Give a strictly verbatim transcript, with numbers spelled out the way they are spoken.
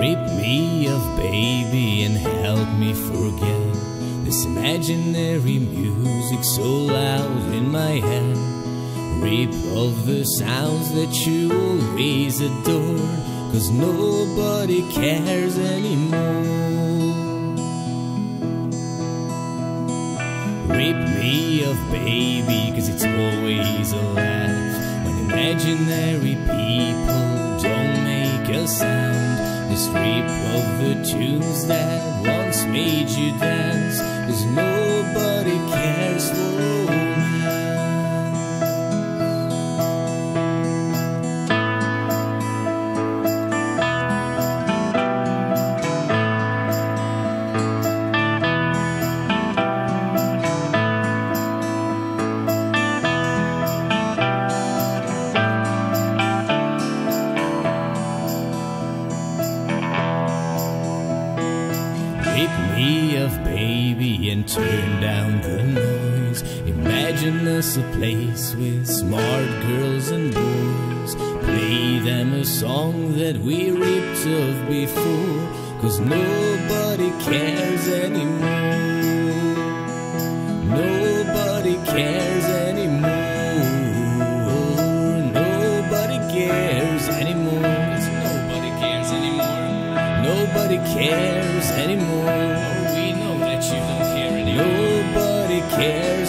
Rid me of baby and help me forget this imaginary music so loud in my head. Rip of the sounds that you always adore, 'cause nobody cares anymore. Rip me of baby, 'cause it's always a laugh when imaginary people don't make a sound. The strip of the tunes that once made you dance, 'cause nobody cares for me of baby and turn down the noise. Imagine us a place with smart girls and boys. Play them a song that we ripped of before, 'cause nobody cares anymore. Nobody cares anymore. Nobody cares anymore. Nobody cares anymore. Nobody cares anymore. Nobody cares anymore. Nobody cares.